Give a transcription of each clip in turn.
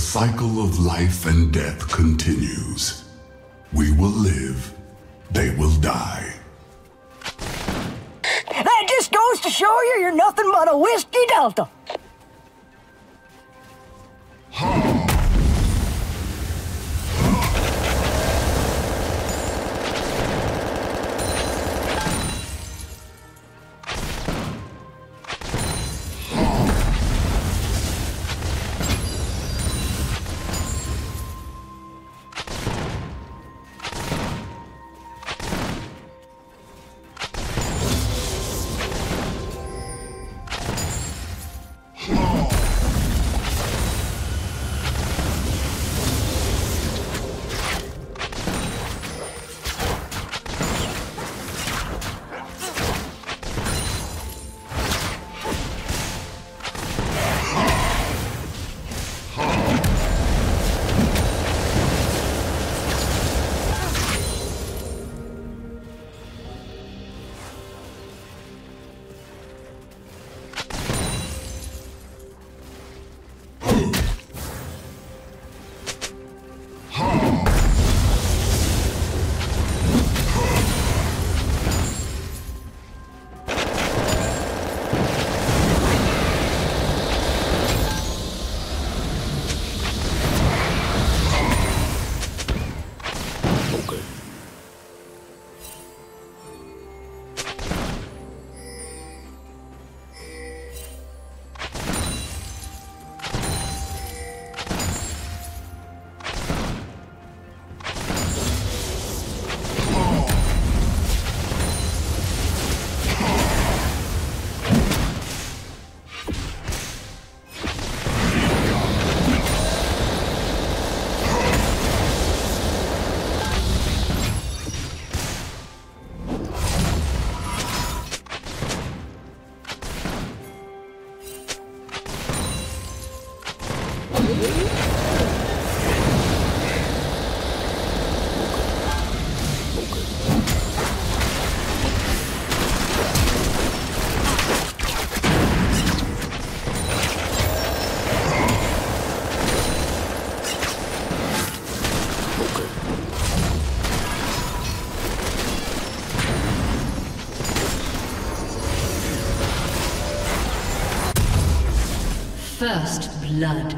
cycle of life and death continues. We will live, they will die. That just goes to show you you're nothing but a whiskey delta. First blood.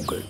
后跟。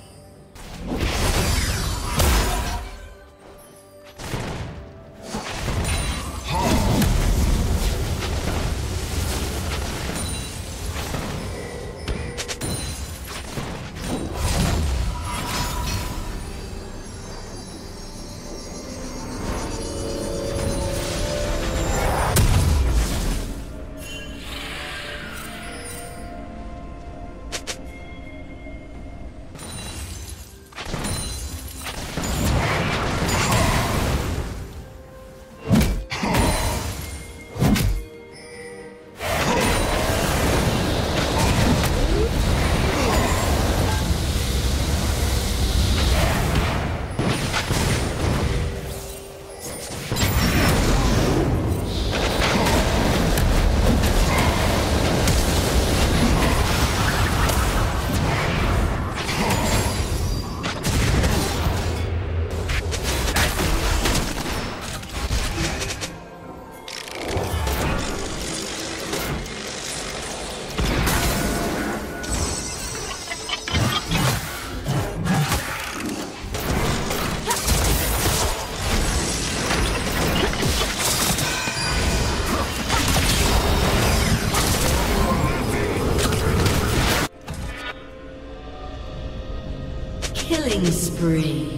Killing spree.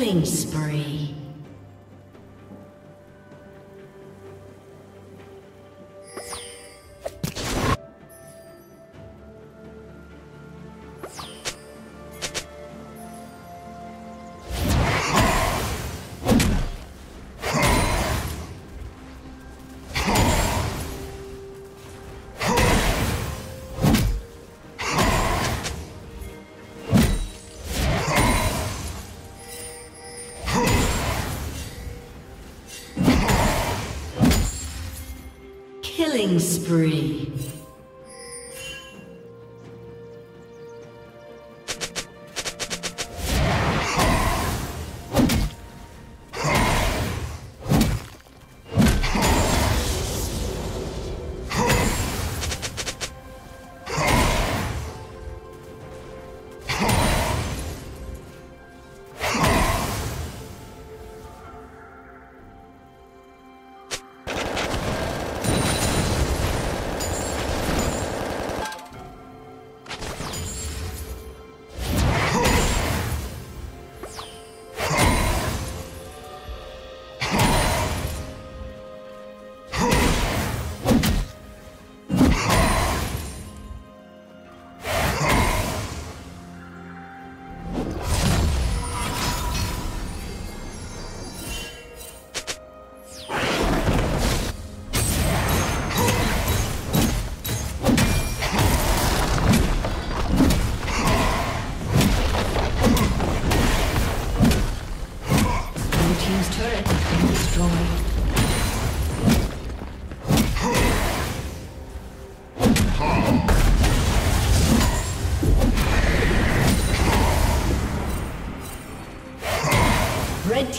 Killing spree. Killing spree. Red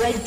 Red